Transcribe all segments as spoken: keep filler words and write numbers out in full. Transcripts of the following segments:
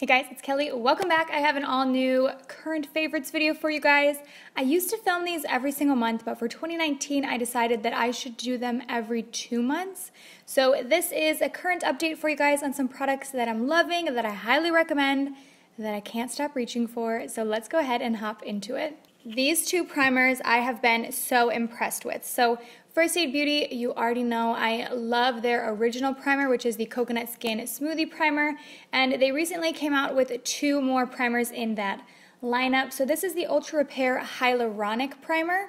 Hey guys, it's Kelly. Welcome back. I have an all new current favorites video for you guys. I used to film these every single month, but for twenty nineteen, I decided that I should do them every two months. So this is a current update for you guys on some products that I'm loving, that I highly recommend, that I can't stop reaching for. So let's go ahead and hop into it. These two primers I have been so impressed with. So First Aid Beauty, you already know I love their original primer, which is the Coconut Skin Smoothie Primer, and they recently came out with two more primers in that lineup. So this is the Ultra Repair Hyaluronic Primer,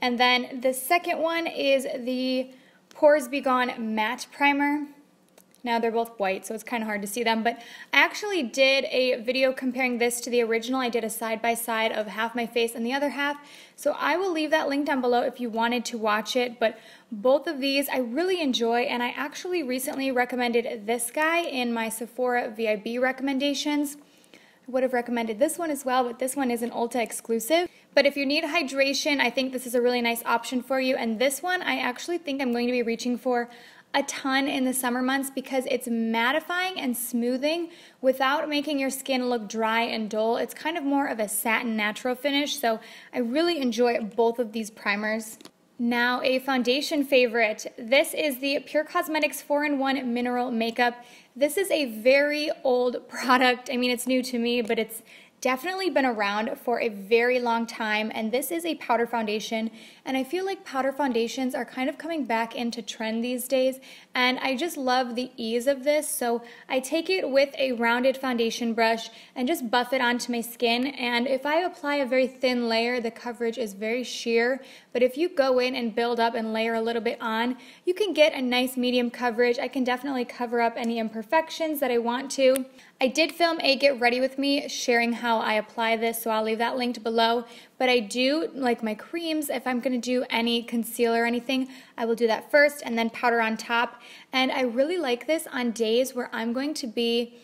and then the second one is the Pores Be Gone Matte Primer. Now they're both white, so it's kind of hard to see them, but I actually did a video comparing this to the original. I did a side-by-side of half my face and the other half, so I will leave that link down below if you wanted to watch it, but both of these I really enjoy, and I actually recently recommended this guy in my Sephora V I B recommendations. I would have recommended this one as well, but this one is an Ulta exclusive. But if you need hydration, I think this is a really nice option for you, and this one I actually think I'm going to be reaching for a ton in the summer months because it's mattifying and smoothing without making your skin look dry and dull. It's kind of more of a satin natural finish, so I really enjoy both of these primers. Now a foundation favorite. This is the Pure Cosmetics four in one Mineral Makeup. This is a very old product. I mean, it's new to me, but it's definitely been around for a very long time, and this is a powder foundation, and I feel like powder foundations are kind of coming back into trend these days, and I just love the ease of this. So I take it with a rounded foundation brush and just buff it onto my skin, and if I apply a very thin layer, the coverage is very sheer, but if you go in and build up and layer a little bit on, you can get a nice medium coverage. I can definitely cover up any imperfections that I want to. I did film a get ready with me sharing how I apply this, so I'll leave that linked below, but I do, like my creams, if I'm going to do any concealer or anything, I will do that first and then powder on top. And I really like this on days where I'm going to be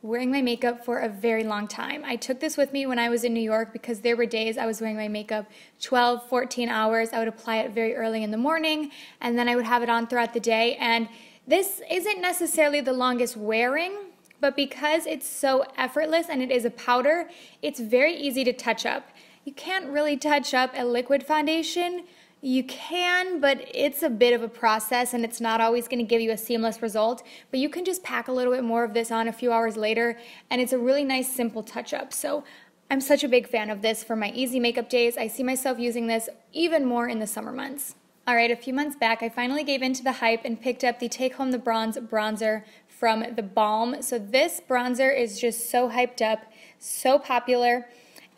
wearing my makeup for a very long time. I took this with me when I was in New York because there were days I was wearing my makeup twelve, fourteen hours. I would apply it very early in the morning and then I would have it on throughout the day, and this isn't necessarily the longest wearing, but because it's so effortless and it is a powder, it's very easy to touch up. You can't really touch up a liquid foundation. You can, but it's a bit of a process and it's not always going to give you a seamless result, but you can just pack a little bit more of this on a few hours later, and it's a really nice simple touch up. So I'm such a big fan of this for my easy makeup days. I see myself using this even more in the summer months. Alright, a few months back I finally gave in to the hype and picked up the Take Home the Bronze bronzer from the Balm. So this bronzer is just so hyped up, so popular,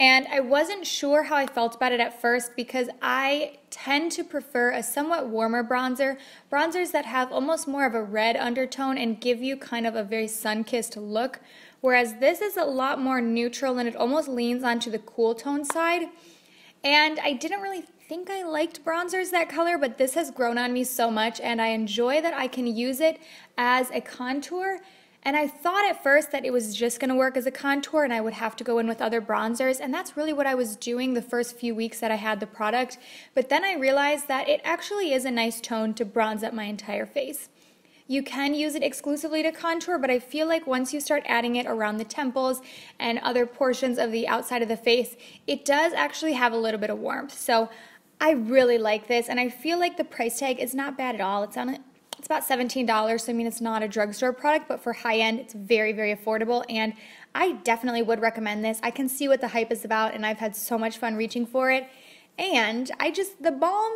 and I wasn't sure how I felt about it at first because I tend to prefer a somewhat warmer bronzer, bronzers that have almost more of a red undertone and give you kind of a very sun-kissed look, whereas this is a lot more neutral and it almost leans onto the cool tone side. And I didn't really think I liked bronzers that color, but this has grown on me so much, and I enjoy that I can use it as a contour. And I thought at first that it was just going to work as a contour and I would have to go in with other bronzers, and that's really what I was doing the first few weeks that I had the product, but then I realized that it actually is a nice tone to bronze up my entire face. You can use it exclusively to contour, but I feel like once you start adding it around the temples and other portions of the outside of the face, it does actually have a little bit of warmth. So I really like this, and I feel like the price tag is not bad at all. It's on, it's about seventeen dollars, so I mean it's not a drugstore product, but for high end it's very, very affordable, and I definitely would recommend this. I can see what the hype is about, and I've had so much fun reaching for it, and I just, the Balm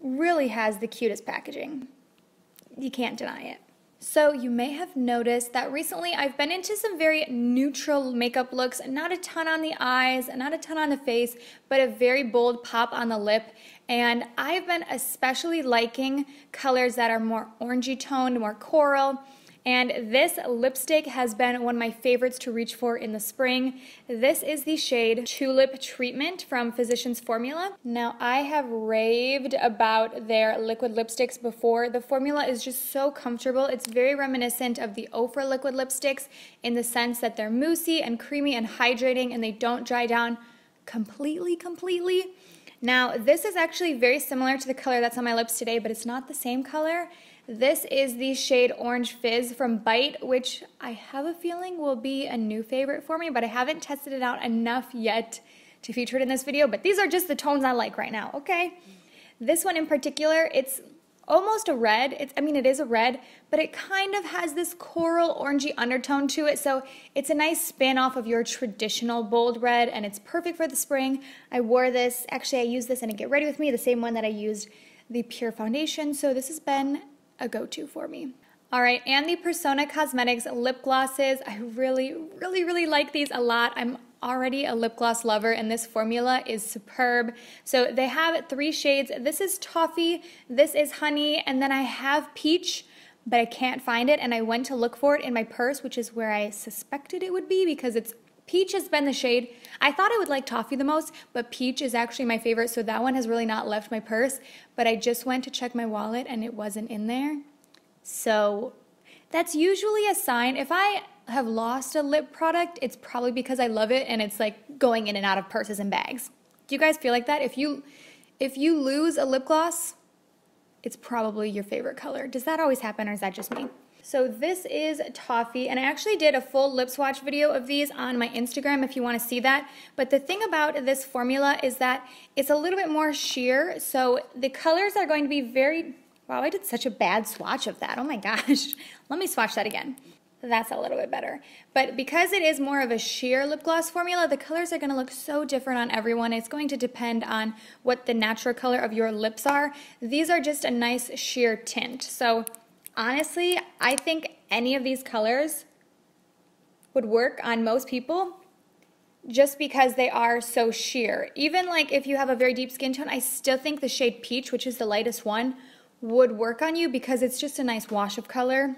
really has the cutest packaging. You can't deny it. So you may have noticed that recently I've been into some very neutral makeup looks, not a ton on the eyes, not a ton on the face, but a very bold pop on the lip. And I've been especially liking colors that are more orangey toned, more coral. And this lipstick has been one of my favorites to reach for in the spring. This is the shade Tulip Treatment from Physicians Formula. Now, I have raved about their liquid lipsticks before. The formula is just so comfortable. It's very reminiscent of the Ofra liquid lipsticks in the sense that they're moussey and creamy and hydrating, and they don't dry down completely, completely. Now, this is actually very similar to the color that's on my lips today, but it's not the same color. This is the shade Orange Fizz from Bite, which I have a feeling will be a new favorite for me, but I haven't tested it out enough yet to feature it in this video. But these are just the tones I like right now, okay? This one in particular, it's almost a red. It's, I mean, it is a red, but it kind of has this coral orangey undertone to it, so it's a nice spin off of your traditional bold red, and it's perfect for the spring. I wore this, actually I used this in a Get Ready With Me, the same one that I used the Pure foundation, so this has been a go-to for me. All right, and the Persona Cosmetics lip glosses. I really, really, really like these a lot. I'm already a lip gloss lover, and this formula is superb. So they have three shades. This is Toffee, this is Honey, and then I have Peach, but I can't find it, and I went to look for it in my purse, which is where I suspected it would be, because it's Peach has been the shade. I thought I would like Toffee the most, but Peach is actually my favorite, so that one has really not left my purse, but I just went to check my wallet and it wasn't in there. So that's usually a sign. If I have lost a lip product, it's probably because I love it and it's like going in and out of purses and bags. Do you guys feel like that? If you, if you lose a lip gloss, it's probably your favorite color. Does that always happen, or is that just me? So this is Toffee, and I actually did a full lip swatch video of these on my Instagram if you want to see that. But the thing about this formula is that it's a little bit more sheer, so the colors are going to be very... Wow, I did such a bad swatch of that. Oh my gosh. Let me swatch that again. That's a little bit better. But because it is more of a sheer lip gloss formula, the colors are going to look so different on everyone. It's going to depend on what the natural color of your lips are. These are just a nice sheer tint, so... Honestly, I think any of these colors would work on most people just because they are so sheer. Even like if you have a very deep skin tone, I still think the shade Peach, which is the lightest one, would work on you because it's just a nice wash of color.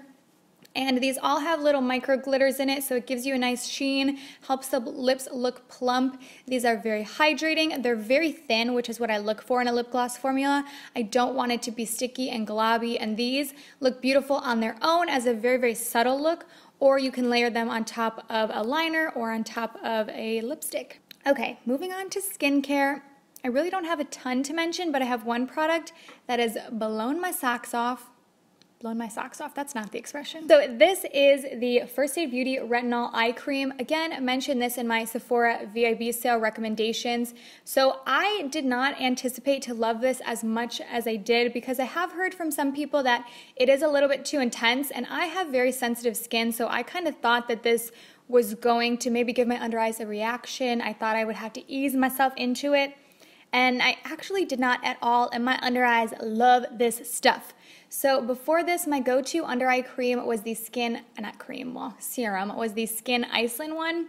And these all have little micro glitters in it, so it gives you a nice sheen, helps the lips look plump. These are very hydrating. They're very thin, which is what I look for in a lip gloss formula. I don't want it to be sticky and globby, and these look beautiful on their own as a very, very subtle look, or you can layer them on top of a liner or on top of a lipstick. Okay, moving on to skincare. I really don't have a ton to mention, but I have one product that has blown my socks off. Blown my socks off, that's not the expression. So this is the First Aid Beauty Retinol Eye Cream. Again, I mentioned this in my Sephora V I B sale recommendations. So I did not anticipate to love this as much as I did because I have heard from some people that it is a little bit too intense, and I have very sensitive skin, so I kind of thought that this was going to maybe give my under eyes a reaction. I thought I would have to ease myself into it, and I actually did not at all, and my under eyes love this stuff. So before this, my go-to under eye cream was the Skin, not cream, well, serum, was the Skin Iceland one.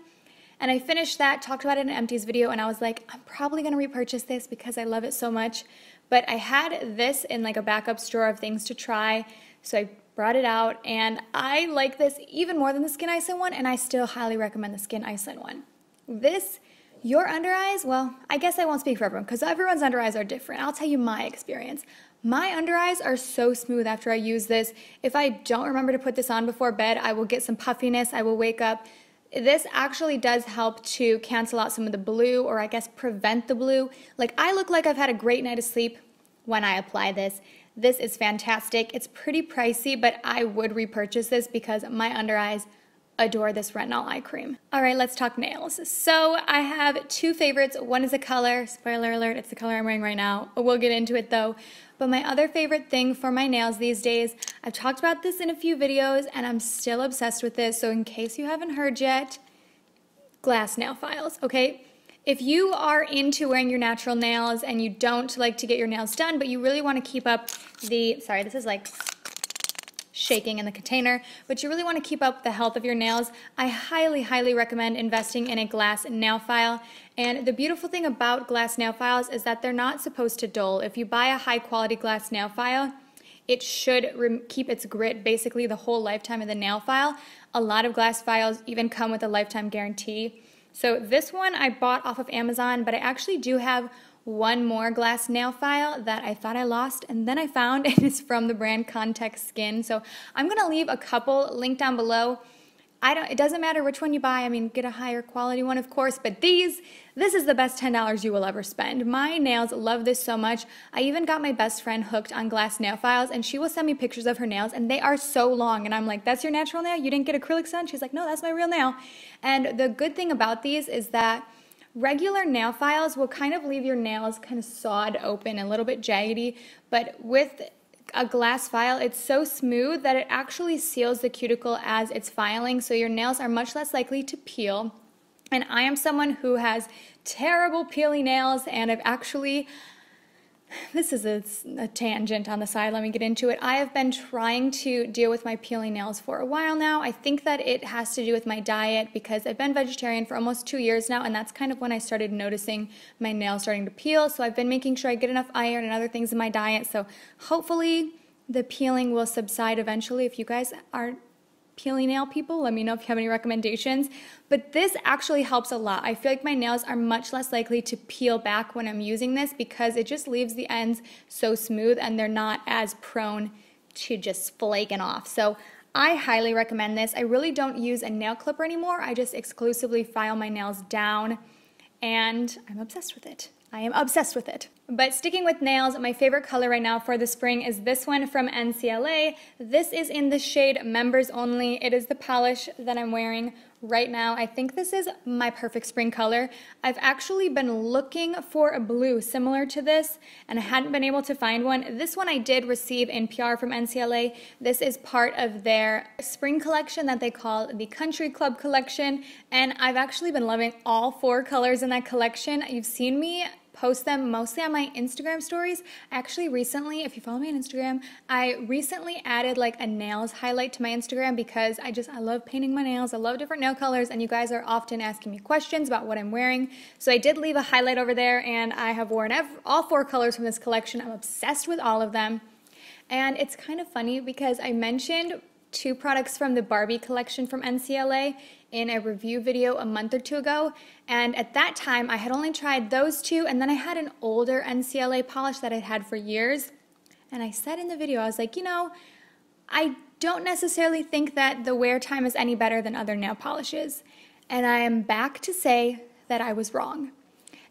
And I finished that, talked about it in an empties video, and I was like, I'm probably going to repurchase this because I love it so much. But I had this in like a backup drawer of things to try, so I brought it out, and I like this even more than the Skin Iceland one, and I still highly recommend the Skin Iceland one. This, your under eyes, well, I guess I won't speak for everyone because everyone's under eyes are different. I'll tell you my experience. My under eyes are so smooth after I use this. If I don't remember to put this on before bed, I will get some puffiness, I will wake up. This actually does help to cancel out some of the blue, or I guess prevent the blue. Like, I look like I've had a great night of sleep when I apply this. This is fantastic. It's pretty pricey, but I would repurchase this because my under eyes adore this retinol eye cream. All right, let's talk nails. So I have two favorites. One is a color. Spoiler alert, it's the color I'm wearing right now. We'll get into it though. But my other favorite thing for my nails these days, I've talked about this in a few videos and I'm still obsessed with this, so in case you haven't heard yet, glass nail files, okay? If you are into wearing your natural nails and you don't like to get your nails done, but you really want to keep up the, sorry, this is like shaking in the container, but you really want to keep up the health of your nails, I highly, highly recommend investing in a glass nail file. And the beautiful thing about glass nail files is that they're not supposed to dull. If you buy a high quality glass nail file, it should keep its grit basically the whole lifetime of the nail file. A lot of glass files even come with a lifetime guarantee. So this one I bought off of Amazon, but I actually do have one more glass nail file that I thought I lost, and then I found it is from the brand Context Skin. So I'm gonna leave a couple linked down below. I don't, it doesn't matter which one you buy. I mean, get a higher quality one, of course, but these, this is the best ten dollars you will ever spend. My nails love this so much. I even got my best friend hooked on glass nail files, and she will send me pictures of her nails, and they are so long. And I'm like, that's your natural nail? You didn't get acrylics done? She's like, no, that's my real nail. And the good thing about these is that regular nail files will kind of leave your nails kind of sawed open, a little bit jaggedy, but with a glass file, it's so smooth that it actually seals the cuticle as it's filing, so your nails are much less likely to peel. And I am someone who has terrible peeling nails, and I've actually, this is a, a tangent on the side, let me get into it. I have been trying to deal with my peeling nails for a while now. I think that it has to do with my diet, because I've been vegetarian for almost two years now, and that's kind of when I started noticing my nails starting to peel. So I've been making sure I get enough iron and other things in my diet, so hopefully the peeling will subside eventually. If you guys aren't peeling nail people, let me know if you have any recommendations, but this actually helps a lot. I feel like my nails are much less likely to peel back when I'm using this, because it just leaves the ends so smooth and they're not as prone to just flaking off. So I highly recommend this. I really don't use a nail clipper anymore. I just exclusively file my nails down, and I'm obsessed with it. I am obsessed with it. But sticking with nails, my favorite color right now for the spring is this one from N C L A. This is in the shade Members Only. It is the polish that I'm wearing right now. I think this is my perfect spring color. I've actually been looking for a blue similar to this, and I hadn't been able to find one. This one I did receive in P R from N C L A. This is part of their spring collection that they call the Country Club collection, and I've actually been loving all four colors in that collection. You've seen me post them mostly on my Instagram stories. Actually recently, if you follow me on Instagram, I recently added like a nails highlight to my Instagram, because I just, I love painting my nails. I love different nail colors, and you guys are often asking me questions about what I'm wearing. So I did leave a highlight over there, and I have worn all four colors from this collection. I'm obsessed with all of them. And it's kind of funny because I mentioned two products from the Barbie collection from N C L A in a review video a month or two ago, and at that time I had only tried those two, and then I had an older N C L A polish that I'd had for years, and I said in the video, I was like, you know, I don't necessarily think that the wear time is any better than other nail polishes, and I am back to say that I was wrong.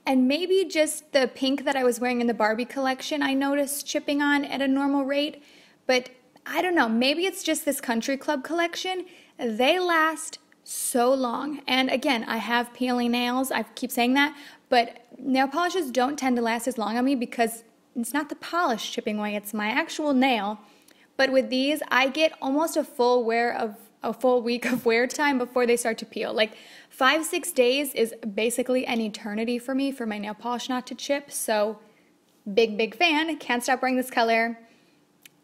And maybe just the pink that I was wearing in the Barbie collection I noticed chipping on at a normal rate, but I don't know, maybe it's just this Country Club collection. They last so long. And again, I have peeling nails, I keep saying that, but nail polishes don't tend to last as long on me because it's not the polish chipping away, it's my actual nail. But with these, I get almost a full wear of a full week of wear time before they start to peel. Like five, six days is basically an eternity for me for my nail polish not to chip. So big, big fan, can't stop wearing this color.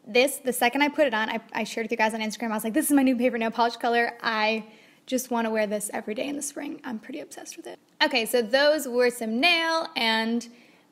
This, the second I put it on, I, I shared with you guys on Instagram, I was like, this is my new favorite nail polish color. I just want to wear this every day in the spring. I'm pretty obsessed with it. Okay, so those were some nail and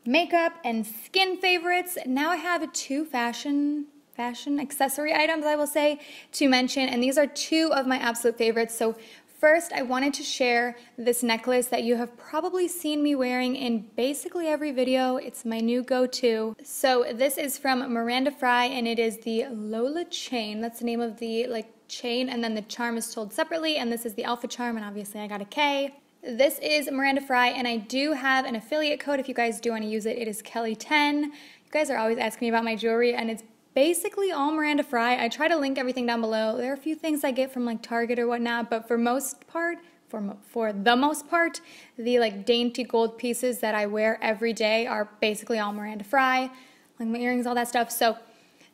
makeup and skin favorites. Now I have two fashion fashion accessory items, I will say, to mention, and these are two of my absolute favorites. So first, I wanted to share this necklace that you have probably seen me wearing in basically every video. It's my new go-to. So this is from Miranda Frye, and it is the Lola Chain. That's the name of the like chain, and then the charm is sold separately, and this is the Alpha Charm, and obviously I got a K. This is Miranda Frye, and I do have an affiliate code if you guys do want to use it. It is Kelly ten. You guys are always asking me about my jewelry, and it's basically all Miranda Frye. I try to link everything down below. There are a few things I get from like Target or whatnot, but for most part, for, mo for the most part, the like dainty gold pieces that I wear every day are basically all Miranda Frye, like my earrings, all that stuff. So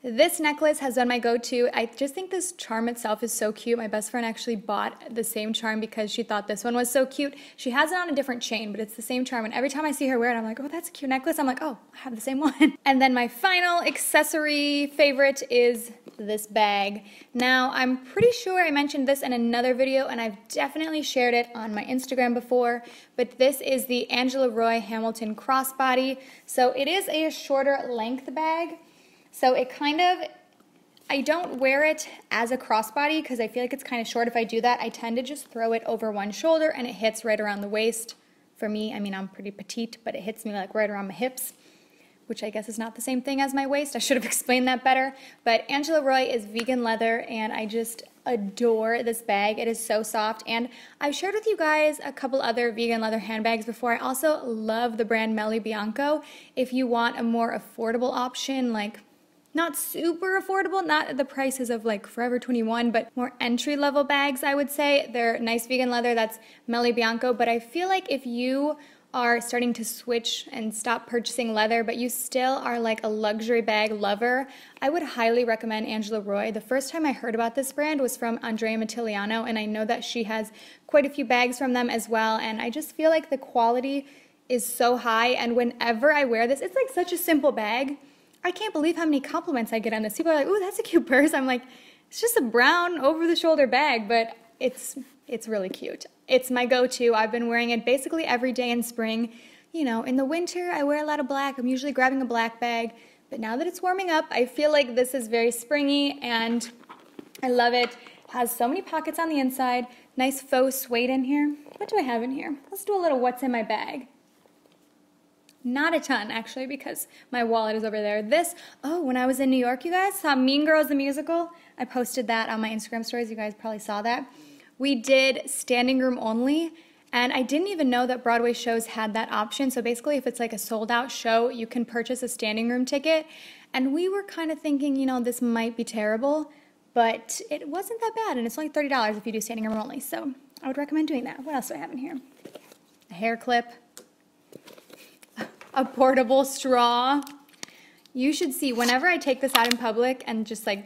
this necklace has been my go-to. I just think this charm itself is so cute. My best friend actually bought the same charm because she thought this one was so cute. She has it on a different chain, but it's the same charm. And every time I see her wear it, I'm like, oh, that's a cute necklace. I'm like, oh, I have the same one. And then my final accessory favorite is this bag. Now, I'm pretty sure I mentioned this in another video, and I've definitely shared it on my Instagram before, but this is the Angela Roi Hamilton crossbody. So it is a shorter length bag. So it kind of, I don't wear it as a crossbody because I feel like it's kind of short. If I do that, I tend to just throw it over one shoulder and it hits right around the waist. For me, I mean, I'm pretty petite, but it hits me like right around my hips, which I guess is not the same thing as my waist. I should have explained that better. But Angela Roi is vegan leather, and I just, adore this bag. It is so soft, and I've shared with you guys a couple other vegan leather handbags before. I also love the brand Meli Bianco. If you want a more affordable option, like not super affordable, not at the prices of like Forever twenty-one, but more entry-level bags, I would say. They're nice vegan leather. That's Meli Bianco. But I feel like if you are starting to switch and stop purchasing leather, but you still are like a luxury bag lover, I would highly recommend Angela Roi. The first time I heard about this brand was from Andrea Matiliano, and I know that she has quite a few bags from them as well, and I just feel like the quality is so high, and whenever I wear this, it's like such a simple bag. I can't believe how many compliments I get on this. People are like, ooh, that's a cute purse. I'm like, it's just a brown over-the-shoulder bag, but it's it's really cute. It's my go-to. I've been wearing it basically every day in spring. You know, in the winter, I wear a lot of black. I'm usually grabbing a black bag, but now that it's warming up, I feel like this is very springy, and I love it. It has so many pockets on the inside. Nice faux suede in here. What do I have in here? Let's do a little what's in my bag. Not a ton, actually, because my wallet is over there. This, oh, when I was in New York, you guys saw Mean Girls, the musical. I posted that on my Instagram stories. You guys probably saw that. We did standing room only, and I didn't even know that Broadway shows had that option. So basically, if it's like a sold-out show, you can purchase a standing room ticket. And we were kind of thinking, you know, this might be terrible, but it wasn't that bad, and it's only thirty dollars if you do standing room only. So I would recommend doing that. What else do I have in here? A hair clip. A portable straw. You should see, whenever I take this out in public and just like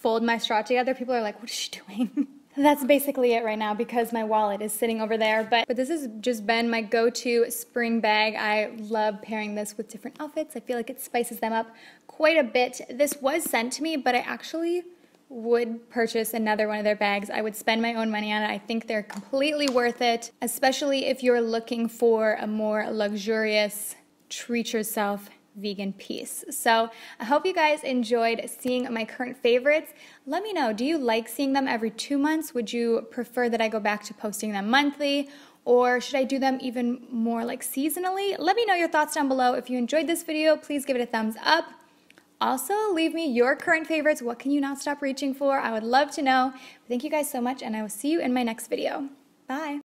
fold my straw together, people are like, what is she doing? That's basically it right now because my wallet is sitting over there. But, but this has just been my go-to spring bag. I love pairing this with different outfits. I feel like it spices them up quite a bit. This was sent to me, but I actually would purchase another one of their bags. I would spend my own money on it. I think they're completely worth it, especially if you're looking for a more luxurious, treat yourself vegan piece. So I hope you guys enjoyed seeing my current favorites. Let me know, do you like seeing them every two months? Would you prefer that I go back to posting them monthly? Or should I do them even more like seasonally? Let me know your thoughts down below. If you enjoyed this video, please give it a thumbs up. Also, leave me your current favorites. What can you not stop reaching for? I would love to know. Thank you guys so much, and I will see you in my next video. Bye.